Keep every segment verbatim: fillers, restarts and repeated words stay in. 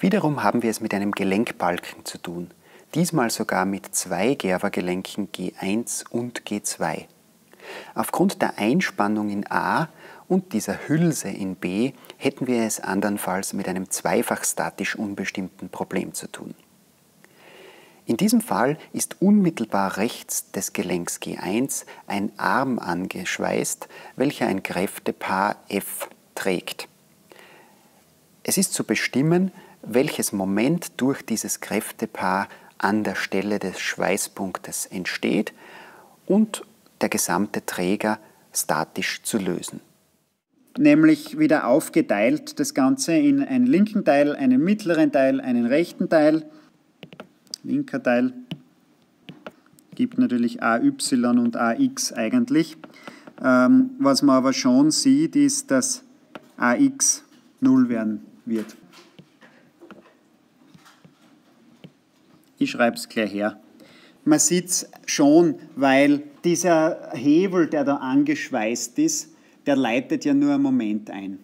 Wiederum haben wir es mit einem Gelenkbalken zu tun, diesmal sogar mit zwei Gerbergelenken G eins und G zwei. Aufgrund der Einspannung in A und dieser Hülse in B hätten wir es andernfalls mit einem zweifach statisch unbestimmten Problem zu tun. In diesem Fall ist unmittelbar rechts des Gelenks G eins ein Arm angeschweißt, welcher ein Kräftepaar F trägt. Es ist zu bestimmen, welches Moment durch dieses Kräftepaar an der Stelle des Schweißpunktes entsteht und der gesamte Träger statisch zu lösen. Nämlich wieder aufgeteilt das Ganze in einen linken Teil, einen mittleren Teil, einen rechten Teil. Linker Teil gibt natürlich A Y und A X eigentlich. Ähm, was man aber schon sieht, ist, dass A X null werden wird. Ich schreibe es gleich her. Man sieht es schon, weil dieser Hebel, der da angeschweißt ist, der leitet ja nur einen Moment ein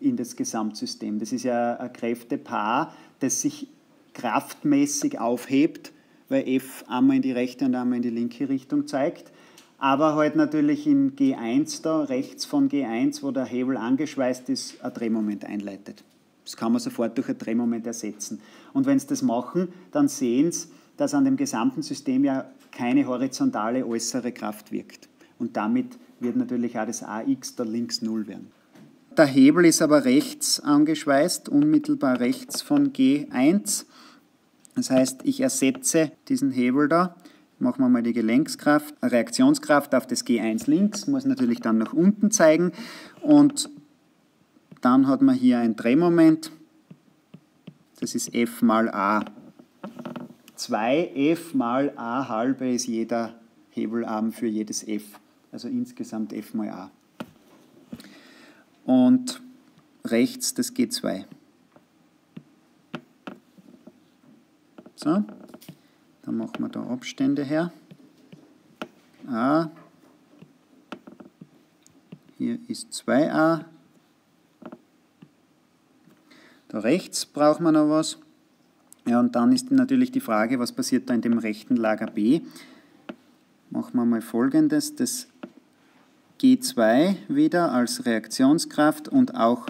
in das Gesamtsystem. Das ist ja ein Kräftepaar, das sich kraftmäßig aufhebt, weil F einmal in die rechte und einmal in die linke Richtung zeigt. Aber halt natürlich in G eins da, rechts von G eins, wo der Hebel angeschweißt ist, ein Drehmoment einleitet. Das kann man sofort durch ein Drehmoment ersetzen. Und wenn Sie das machen, dann sehen Sie, dass an dem gesamten System ja keine horizontale äußere Kraft wirkt. Und damit wird natürlich auch das A X da links null werden. Der Hebel ist aber rechts angeschweißt, unmittelbar rechts von G eins. Das heißt, ich ersetze diesen Hebel da. Machen wir mal die Gelenkskraft, Reaktionskraft auf das G eins links, muss natürlich dann nach unten zeigen. Und dann hat man hier ein Drehmoment. Das ist F mal A. zwei F mal A halbe ist jeder Hebelarm für jedes F. Also insgesamt F mal A. Und rechts das G zwei. So, dann machen wir da Abstände her. A, hier ist zwei A. Da rechts brauchen wir noch was. Ja, und dann ist natürlich die Frage, was passiert da in dem rechten Lager B? Machen wir mal Folgendes, das G zwei wieder als Reaktionskraft und auch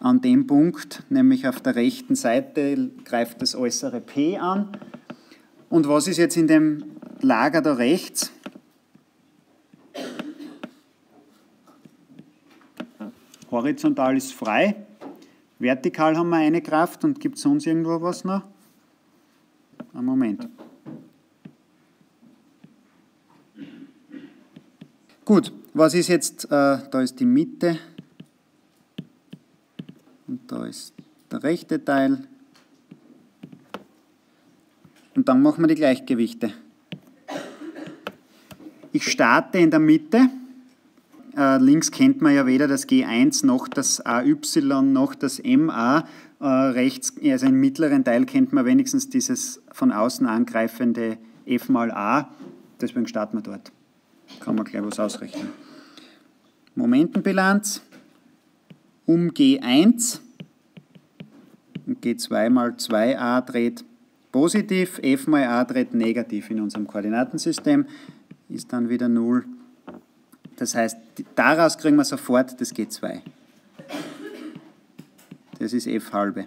an dem Punkt, nämlich auf der rechten Seite, greift das äußere P an. Und was ist jetzt in dem Lager da rechts? Horizontal ist frei, vertikal haben wir eine Kraft und gibt es sonst irgendwo was noch? Einen Moment. Gut, was ist jetzt, äh, da ist die Mitte und da ist der rechte Teil und dann machen wir die Gleichgewichte. Ich starte in der Mitte, äh, links kennt man ja weder das G eins noch das A Y noch das M A, äh, rechts, also im mittleren Teil kennt man wenigstens dieses von außen angreifende F mal A, deswegen starten wir dort. Kann man gleich was ausrechnen. Momentenbilanz um G eins und G zwei mal zwei A dreht positiv, F mal A dreht negativ in unserem Koordinatensystem, ist dann wieder null. Das heißt, daraus kriegen wir sofort das G zwei. Das ist F halbe.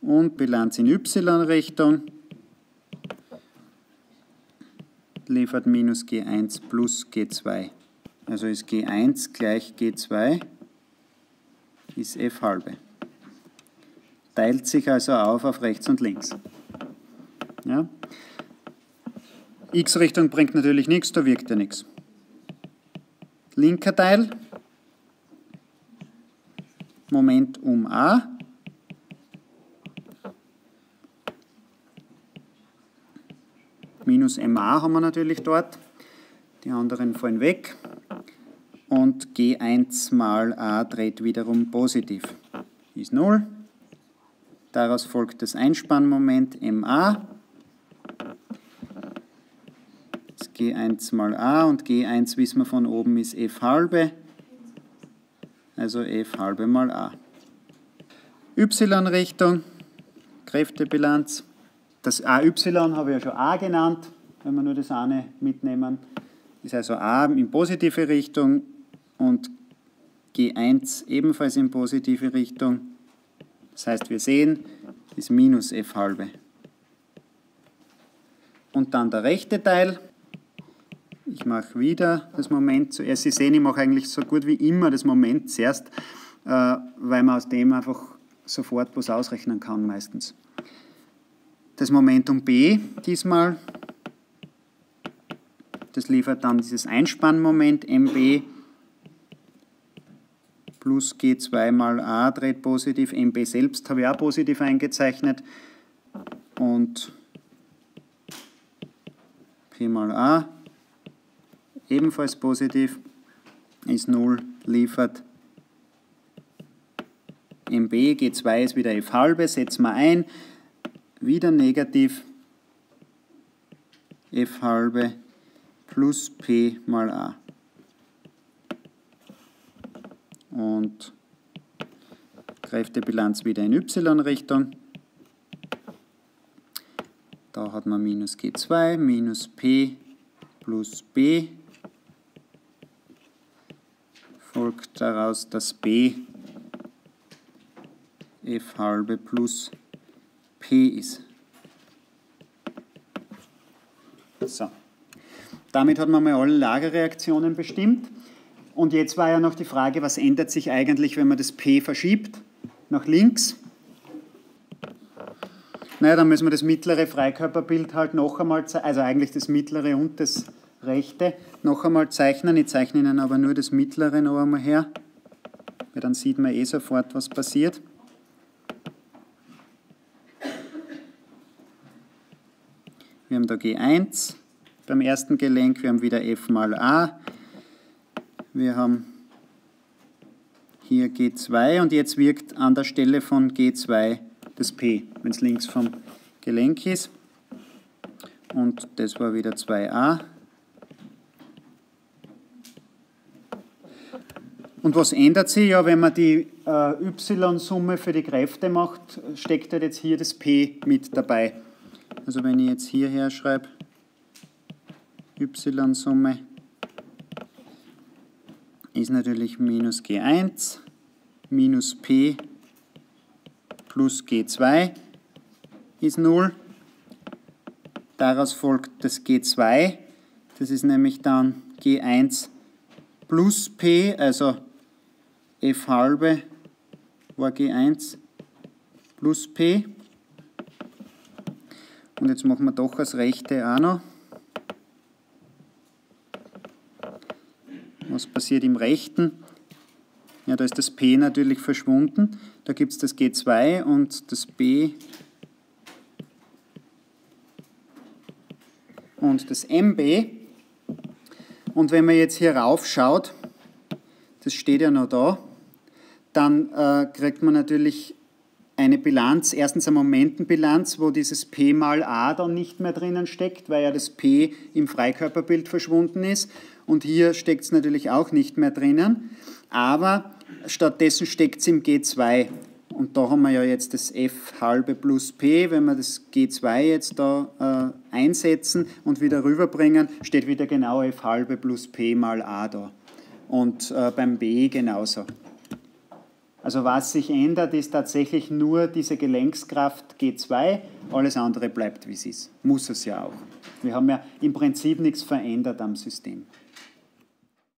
Und Bilanz in Y-Richtung. Liefert minus G eins plus G zwei. Also ist G eins gleich G zwei, ist F halbe. Teilt sich also auf auf rechts und links. Ja. X-Richtung bringt natürlich nichts, da wirkt ja nichts. Linker Teil, Moment um A. Minus M A haben wir natürlich dort, die anderen fallen weg und G eins mal A dreht wiederum positiv, ist null, daraus folgt das Einspannmoment M A, das G eins mal A und G eins wissen wir von oben ist F halbe, also f halbe mal a. y-Richtung, Kräftebilanz. Das ay habe ich ja schon a genannt, wenn wir nur das eine mitnehmen. Ist also a in positive Richtung und g eins ebenfalls in positive Richtung. Das heißt, wir sehen, ist minus f halbe. Und dann der rechte Teil. Ich mache wieder das Moment zuerst. Sie sehen, ich mache eigentlich so gut wie immer das Moment zuerst, weil man aus dem einfach sofort was ausrechnen kann meistens. Das Momentum B diesmal, das liefert dann dieses Einspannmoment mb plus g zwei mal a dreht positiv, mb selbst habe ich auch positiv eingezeichnet und p mal a ebenfalls positiv ist null, liefert mb, g zwei ist wieder f halbe, setzen wir ein, wieder negativ, f halbe plus p mal a. Und Kräftebilanz wieder in y-Richtung. Da hat man minus g zwei, minus p plus b. Folgt daraus, dass b f halbe plus p ist. So. Damit hat man mal alle Lagerreaktionen bestimmt. Und jetzt war ja noch die Frage, was ändert sich eigentlich, wenn man das p verschiebt nach links? Naja, dann müssen wir das mittlere Freikörperbild halt noch einmal, also eigentlich das mittlere und das rechte, noch einmal zeichnen. Ich zeichne Ihnen aber nur das mittlere noch einmal her, weil dann sieht man eh sofort, was passiert. Wir haben da g eins beim ersten Gelenk, wir haben wieder f mal a. Wir haben hier g zwei und jetzt wirkt an der Stelle von g zwei das p, wenn es links vom Gelenk ist. Und das war wieder zwei a. Und was ändert sich? Ja, wenn man die äh, y-Summe für die Kräfte macht, steckt halt jetzt hier das p mit dabei. Also wenn ich jetzt hierher schreibe, y-Summe, ist natürlich minus g eins, minus p plus g zwei ist null. Daraus folgt das g zwei, das ist nämlich dann g eins plus p, also f halbe war g eins plus p. Und jetzt machen wir doch das rechte auch noch. Was passiert im rechten? Ja, da ist das p natürlich verschwunden. Da gibt es das g zwei und das b und das mb. Und wenn man jetzt hier rauf schaut, das steht ja noch da, dann äh, kriegt man natürlich eine Bilanz, erstens eine Momentenbilanz, wo dieses p mal a dann nicht mehr drinnen steckt, weil ja das p im Freikörperbild verschwunden ist. Und hier steckt es natürlich auch nicht mehr drinnen, aber stattdessen steckt es im g zwei. Und da haben wir ja jetzt das f halbe plus p, wenn wir das g zwei jetzt da äh, einsetzen und wieder rüberbringen, steht wieder genau f halbe plus p mal a da. Und äh, beim b genauso. Also was sich ändert, ist tatsächlich nur diese Gelenkskraft g zwei, alles andere bleibt, wie es ist. Muss es ja auch. Wir haben ja im Prinzip nichts verändert am System.